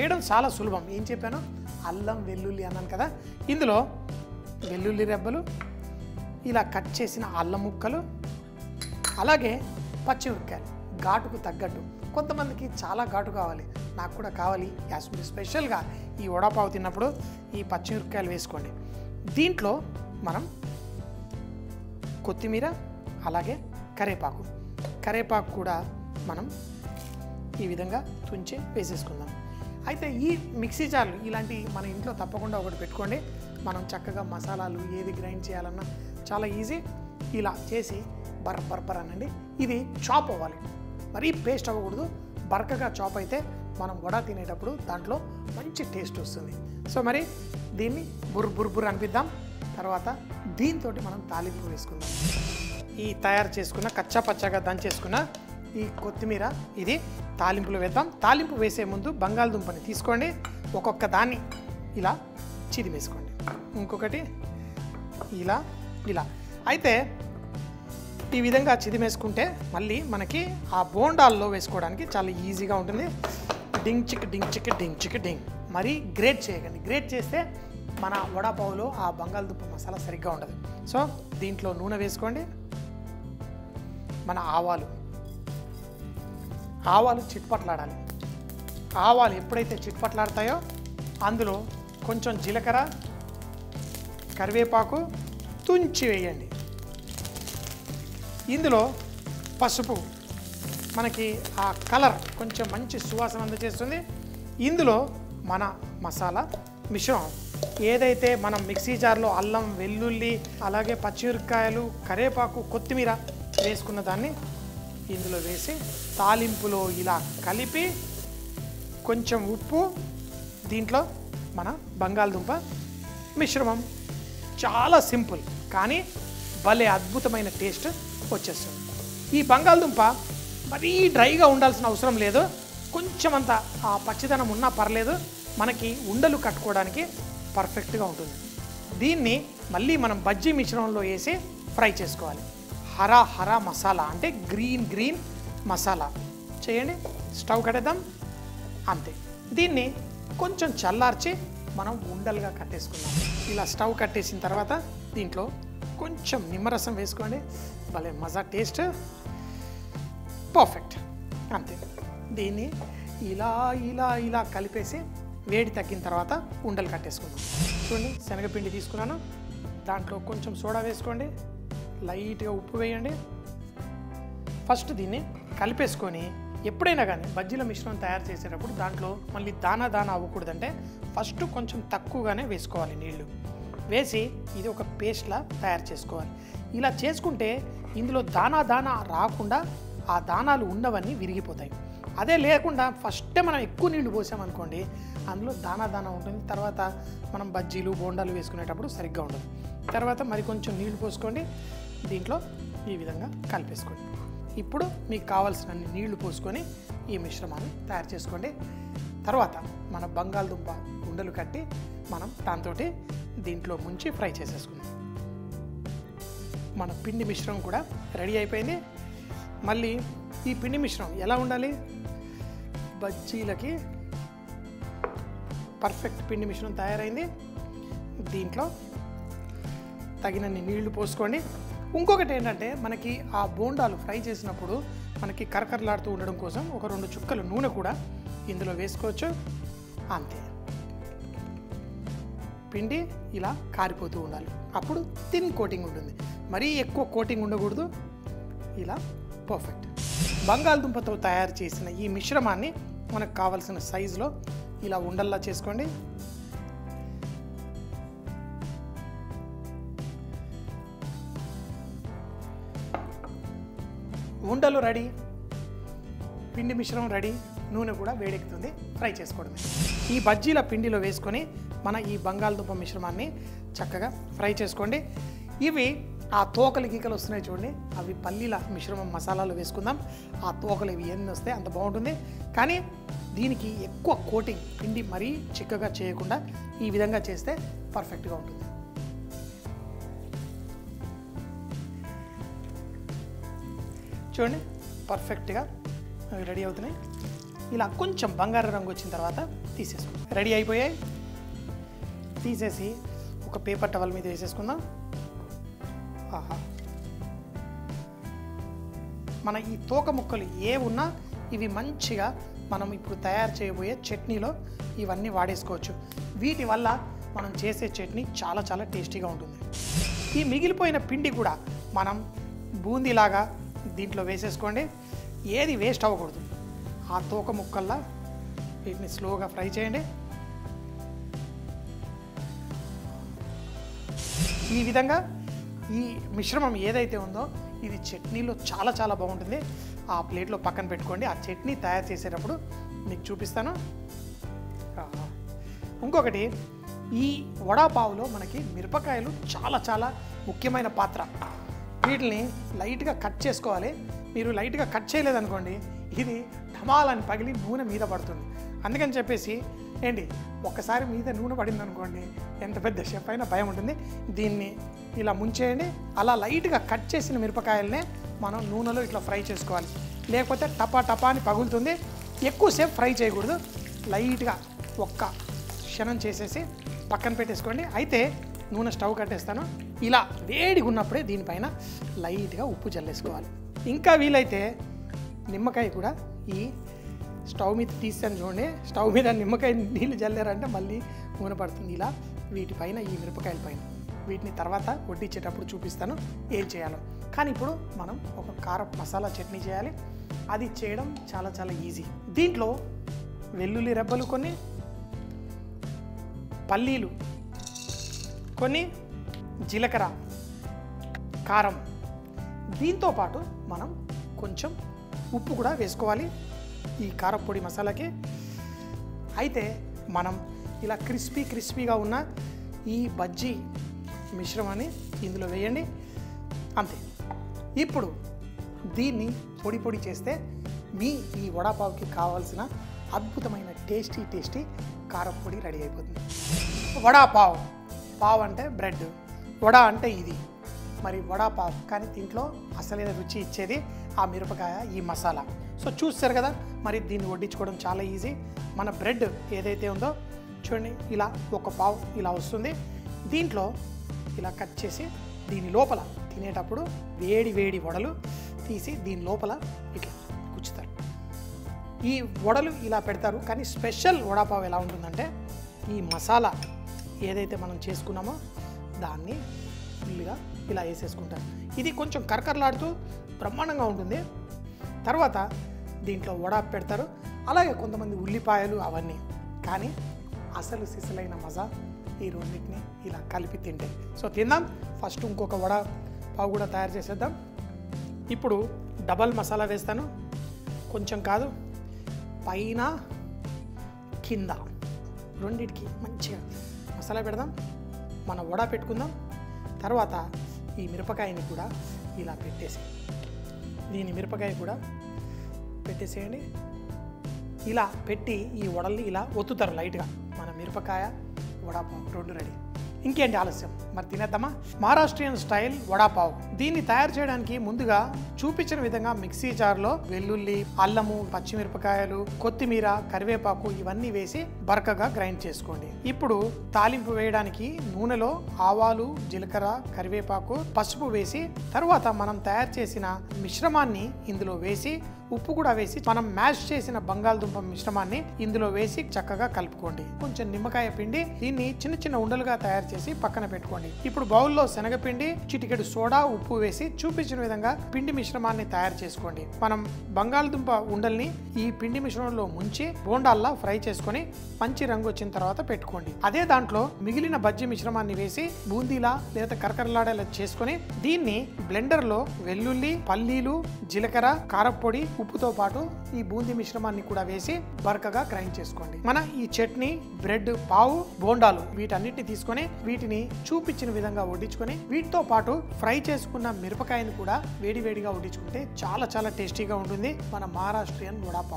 చేయడం చాలా సులభం. ఏం చెప్పాను, అల్లం వెల్లుల్లి అన్నాను కదా, ఇందులో వెల్లుల్లి రెబ్బలు, ఇలా కట్ చేసిన అల్లం ముక్కలు, అలాగే పచ్చిమిరపకాయలు ఘాటుకు తగ్గట్టు. కొంతమందికి చాలా ఘాటు కావాలి, నాకు కూడా కావాలి, స్పెషల్గా ఈ వడపావు తిన్నప్పుడు ఈ పచ్చిమిరపకాయలు వేసుకోండి. దీంట్లో మనం కొత్తిమీర అలాగే కరేపాకు, కరేపాకు కూడా మనం ఈ విధంగా తుంచి వేసేసుకుందాం. అయితే ఈ మిక్సీ జార్లు ఇలాంటి మన ఇంట్లో తప్పకుండా ఒకటి పెట్టుకోండి. మనం చక్కగా మసాలాలు ఏది గ్రైండ్ చేయాలన్నా చాలా ఈజీ, ఇలా చేసి బర్బర్ అనండి. ఇది చాప్ అవ్వాలి, మరీ పేస్ట్ అవ్వకూడదు. బరకగా చాప్ అయితే మనం వడ తినేటప్పుడు దాంట్లో మంచి టేస్ట్ వస్తుంది. సో మరి దీన్ని బుర్బుర్ అనిపిద్దాం. తర్వాత దీంతో మనం తాలింపు వేసుకుందాం. ఈ తయారు చేసుకున్న కచ్చా పచ్చగా దంచేసుకున్న ఈ కొత్తిమీర ఇది తాలింపులో వేద్దాం. తాలింపు వేసే ముందు బంగాళదుంపని తీసుకోండి, ఒక్కొక్క దాన్ని ఇలా చిదిమేసుకోండి, ఇంకొకటి ఇలా ఇలా. అయితే ఈ విధంగా చిదిమేసుకుంటే మళ్ళీ మనకి ఆ బోండాల్లో వేసుకోవడానికి చాలా ఈజీగా ఉంటుంది. డింగ్ చిక్ డింగ్. మరీ గ్రేట్ చేయకండి, గ్రేట్ చేస్తే మన వడపావులో ఆ బంగాళదుంప మసాలా సరిగ్గా ఉండదు. సో దీంట్లో నూనె వేసుకోండి, మన ఆవాలు చిట్పట్లాడాలి. ఆవాలు ఎప్పుడైతే చిట్పట్లాడతాయో అందులో కొంచెం జీలకర్ర, కరివేపాకు తుంచి వేయండి. ఇందులో పసుపు మనకి ఆ కలర్ కొంచెం మంచి సువాసన అందజేస్తుంది. ఇందులో మన మసాలా మిశ్రమం ఏదైతే మనం మిక్సీ జార్లో అల్లం, వెల్లుల్లి, అలాగే పచ్చిమిరపకాయలు, కరివేపాకు, కొత్తిమీర వేసుకున్న దాన్ని ఇందులో వేసి తాలింపులో ఇలా కలిపి కొంచెం ఉప్పు, దీంట్లో మన బంగాళదుంప మిశ్రమం. చాలా సింపుల్ కానీ భలే అద్భుతమైన టేస్ట్ వచ్చేస్తుంది. ఈ బంగాళదుంప మరీ డ్రైగా ఉండాల్సిన అవసరం లేదు, కొంచెం అంత ఆ పచ్చిదనం ఉన్నా పర్లేదు, మనకి ఉండలు కట్టుకోవడానికి పర్ఫెక్ట్గా ఉంటుంది. దీన్ని మళ్ళీ మనం బజ్జీ మిశ్రమంలో వేసి ఫ్రై చేసుకోవాలి. హరా మసాలా అంటే గ్రీన్ మసాలా చేయండి. స్టవ్ కట్టేద్దాం, అంతే. దీన్ని కొంచెం చల్లార్చి మనం ఉండలుగా కట్టేసుకుందాం. ఇలా స్టవ్ కట్టేసిన తర్వాత దీంట్లో కొంచెం నిమ్మరసం వేసుకోండి, భలే మజా టేస్ట్, పర్ఫెక్ట్, అంతే. దీన్ని ఇలా ఇలా ఇలా కలిపేసి వేడి తగ్గిన తర్వాత ఉండలు కట్టేసుకుందాం. చూడండి, శనగపిండి తీసుకున్నాను, దాంట్లో కొంచెం సోడా వేసుకోండి, లైట్గా ఉప్పు వేయండి. ఫస్ట్ దీన్ని కలిపేసుకొని ఎప్పుడైనా కానీ బజ్జీల మిశ్రమం తయారు చేసేటప్పుడు దాంట్లో మళ్ళీ దానా అవ్వకూడదంటే ఫస్ట్ కొంచెం తక్కువగానే వేసుకోవాలి, నీళ్లు వేసి ఇది ఒక పేస్ట్లా తయారు చేసుకోవాలి. ఇలా చేసుకుంటే ఇందులో దానా రాకుండా ఆ దానాలు ఉన్నవన్నీ విరిగిపోతాయి. అదే లేకుండా ఫస్టే మనం ఎక్కువ నీళ్లు పోసామనుకోండి అందులో దానా ఉంటుంది, తర్వాత మనం బజ్జీలు బోండాలు వేసుకునేటప్పుడు సరిగ్గా ఉండదు. తర్వాత మరి కొంచెం నీళ్లు పోసుకోండి, దీంట్లో ఈ విధంగా కలిపేసుకోండి. ఇప్పుడు మీకు కావాల్సిన నీళ్లు పోసుకొని ఈ మిశ్రమాన్ని తయారు చేసుకోండి. తర్వాత మన బంగాళదుంప ఉండలు కట్టి మనం దాంతో దీంట్లో ముంచి ఫ్రై చేసేసుకుందాం. మన పిండి మిశ్రమం కూడా రెడీ అయిపోయింది. మళ్ళీ ఈ పిండి మిశ్రమం ఎలా ఉండాలి, బజ్జీలకి పర్ఫెక్ట్ పిండి మిశ్రమం తయారైంది. దీంట్లో తగినన్ని నీళ్లు పోసుకోండి. ఇంకొకటి ఏంటంటే మనకి ఆ బోండాలు ఫ్రై చేసినప్పుడు మనకి కరకరలాడుతూ ఉండడం కోసం ఒక 2 చుక్కలు నూనె కూడా ఇందులో వేసుకోవచ్చు, అంతే. పిండి ఇలా కారిపోతూ ఉండాలి, అప్పుడు థిన్ కోటింగ్ ఉంటుంది, మరీ ఎక్కువ కోటింగ్ ఉండకూడదు. ఇలా పర్ఫెక్ట్ బంగాళదుంపతో తయారు చేసిన ఈ మిశ్రమాన్ని మనకు కావలసిన సైజులో ఇలా ఉండల్లా చేసుకోండి. ఉండలు రెడీ, పిండి మిశ్రమం రెడీ, నూనె కూడా వేడెక్కుతుంది, ఫ్రై చేసుకోవడమే. ఈ బజ్జీల పిండిలో వేసుకొని మన ఈ బంగాళదుంప మిశ్రమాన్ని చక్కగా ఫ్రై చేసుకోండి. ఇవి ఆ తోకలు గీకలు వస్తున్నాయి చూడండి, అవి పల్లీల మిశ్రమం మసాలాలు వేసుకుందాం. ఆ తోకలు ఇవి ఎన్ని వస్తాయి అంత బాగుంటుంది, కానీ దీనికి ఎక్కువ కోటింగ్ పిండి మరీ చిక్కగా చేయకుండా ఈ విధంగా చేస్తే పర్ఫెక్ట్గా ఉంటుంది. చూడండి, పర్ఫెక్ట్గా రెడీ అవుతున్నాయి. ఇలా కొంచెం బంగారు రంగు వచ్చిన తర్వాత రెడీ అయిపోయాయి తీసేసి ఒక పేపర్ టవల్ మీద వేసేసుకుందాం. ఆహా మన ఈ తోక ముక్కలు ఏ ఉన్నా ఇవి మంచిగా మనం ఇప్పుడు తయారు చేయబోయే చట్నీలో ఇవన్నీ వాడేసుకోవచ్చు. వీటి వల్ల మనం చేసే చట్నీ చాలా చాలా టేస్టీగా ఉంటుంది. ఈ మిగిలిపోయిన పిండి కూడా మనం బూందీలాగా దీంట్లో వేసేసుకోండి. ఏది వేస్ట్ అవ్వకూడదు. ఆ తోక ముక్కల్లా వీటిని స్లోగా ఫ్రై చేయండి. ఈ విధంగా ఈ మిశ్రమం ఏదైతే ఉందో ఇది చట్నీలో చాలా చాలా బాగుంటుంది. ఆ ప్లేట్లో పక్కన పెట్టుకోండి. ఆ చట్నీ తయారు చేసేటప్పుడు మీకు చూపిస్తాను. ఇంకొకటి, ఈ వడాపావులో మనకి మిరపకాయలు చాలా చాలా ముఖ్యమైన పాత్ర. వీటిని లైట్గా కట్ చేసుకోవాలి. మీరు లైట్గా కట్ చేయలేదనుకోండి ఇది ధమాలని పగిలి నూనె మీద పడుతుంది. అందుకని చెప్పేసి ఏంటి ఒక్కసారి మీద నూనె పడింది అనుకోండి ఎంత పెద్ద షెఫ్ అయినా భయం ఉంటుంది. దీన్ని ఇలా ముంచేయండి. అలా లైట్గా కట్ చేసిన మిరపకాయలనే మనం నూనెలో ఇట్లా ఫ్రై చేసుకోవాలి. లేకపోతే టపా టపా అని పగులుతుంది. ఎక్కువసేపు ఫ్రై చేయకూడదు. లైట్గా ఒక్క క్షణం చేసేసి పక్కన పెట్టేసుకోండి. అయితే నూనె స్టవ్ కట్టేస్తాను. ఇలా వేడిగా ఉన్నప్పుడే దీనిపైన లైట్గా ఉప్పు చల్లేసుకోవాలి. ఇంకా వీలైతే నిమ్మకాయ కూడా ఈ స్టవ్ మీద తీసాను చూడండి. స్టవ్ మీద నిమ్మకాయ నీళ్ళు చల్లారంటే మళ్ళీ నూనె పడుతుంది. ఇలా వీటిపైన ఈ మిరపకాయల పైన వీటిని తర్వాత వడ్డించేటప్పుడు చూపిస్తాను ఏం చేయాలో. కానీ ఇప్పుడు మనం ఒక కారపు మసాలా చట్నీ చేయాలి. అది చేయడం చాలా చాలా ఈజీ. దీంట్లో వెల్లుల్లి రెబ్బలు కొన్ని, పల్లీలు కొన్ని, జీలకర్ర, కారం, దీంతోపాటు మనం కొంచెం ఉప్పు కూడా వేసుకోవాలి ఈ కారపొడి మసాలాకి. అయితే మనం ఇలా క్రిస్పీ క్రిస్పీగా ఉన్న ఈ బజ్జీ మిశ్రమాన్ని ఇందులో వేయండి. అంతే. ఇప్పుడు దీన్ని పొడి పొడి చేస్తే మీ ఈ వడాపావుకి కావాల్సిన అద్భుతమైన టేస్టీ టేస్టీ కారపొడి రెడీ అయిపోతుంది. వడాపావ్, పావ్ అంటే బ్రెడ్, వడా అంటే ఇది మరి వడాపావ్. కానీ దీంట్లో అసలైన రుచి ఇచ్చేది ఆ మిరపకాయ, ఈ మసాలా. సో చూస్తారు కదా మరి దీన్ని వడ్డించుకోవడం చాలా ఈజీ. మన బ్రెడ్ ఏదైతే ఉందో చూడండి ఇలా ఒక పావు ఇలా వస్తుంది. దీంట్లో ఇలా కట్ చేసి దీని లోపల తినేటప్పుడు వేడి వేడి వడలు తీసి దీని లోపల ఇట్లా కూర్చుతారు. ఈ వడలు ఇలా పెడతారు. కానీ స్పెషల్ వడాపావ్ ఎలా ఉంటుందంటే ఈ మసాలా ఏదైతే మనం చేసుకున్నామో దాన్ని ఫుల్గా ఇలా వేసేసుకుంటారు. ఇది కొంచెం కరకరలాడుతూ బ్రహ్మాండంగా ఉంటుంది. తర్వాత దీంట్లో వడ పెడతారు. అలాగే కొంతమంది ఉల్లిపాయలు అవన్నీ. కానీ అసలు సిసలైన మజా ఈ రెండింటిని ఇలా కలిపి తింటే. సో తిందాం. ఫస్ట్ ఇంకొక వడ పావు కూడా తయారు చేసేద్దాం. ఇప్పుడు డబల్ మసాలా వేస్తాను. కొంచెం కాదు, పైన కింద రెండింటికి మంచిగా మసాలా పెడదాం. మన వడ పెట్టుకుందాం. తర్వాత ఈ మిరపకాయని కూడా ఇలా పెట్టేసి దీని మిరపకాయ కూడా పెట్టేసేయండి. ఇలా పెట్టి ఈ వడల్ని ఇలా ఒత్తుతారు లైట్గా. మన మిరపకాయ వడాపావ్ రెండు రెడీ. ఇంకేంటి ఆలస్యం, మరి తినేద్దామా? మహారాష్ట్రియన్ స్టైల్ వడాపావ్. దీన్ని తయారు చేయడానికి ముందుగా చూపించిన విధంగా మిక్సీ జార్లో వెల్లుల్లి, అల్లము, పచ్చిమిరపకాయలు, కొత్తిమీర, కరివేపాకు ఇవన్నీ వేసి బరకగా గ్రైండ్ చేసుకోండి. ఇప్పుడు తాలింపు వేయడానికి నూనెలో ఆవాలు, జీలకర్ర, కరివేపాకు, పసుపు వేసి తర్వాత మనం తయారు చేసిన మిశ్రమాన్ని ఇందులో వేసి ఉప్పు కూడా వేసి మనం మ్యాష్ చేసిన బంగాళదుంప మిశ్రమాన్ని ఇందులో వేసి చక్కగా కలుపుకోండి. కొంచెం నిమ్మకాయ పిండి దీన్ని చిన్న చిన్న ఉండలుగా తయారు చేసి పక్కన పెట్టుకోండి. ఇప్పుడు బౌల్లో శనగపిండి, చిటికెడు సోడా, ఉప్పు వేసి చూపించిన విధంగా పిండి మిశ్రమాన్ని తయారు చేసుకోండి. మనం బంగాళదుంప ఉండల్ని ఈ పిండి మిశ్రమంలో ముంచి బోండాల్లా ఫ్రై చేసుకుని మంచి రంగు వచ్చిన తర్వాత పెట్టుకోండి. అదే దాంట్లో మిగిలిన బజ్జీ మిశ్రమాన్ని వేసి బూందీలా లేదా కరకరలాడేలా చేసుకుని దీన్ని బ్లెండర్లో వెల్లుల్లి, పల్లీలు, జీలకర్ర, కారపొడి, ఉప్పుతో పాటు ఈ బూందీ మిశ్రమాన్ని కూడా వేసి బరకగా గ్రైండ్ చేసుకోండి. మన ఈ చట్నీ, బ్రెడ్, పావు, బోండాలు వీటన్నిటిని తీసుకొని వీటిని చూపించిన విధంగా వడ్డించుకొని వీటితో పాటు ఫ్రై చేసుకున్న మిరపకాయని కూడా వేడివేడిగా వడ్డించుకుంటే చాలా చాలా టేస్టీగా ఉంటుంది మన మహారాష్ట్రియన్ వడాపావ్.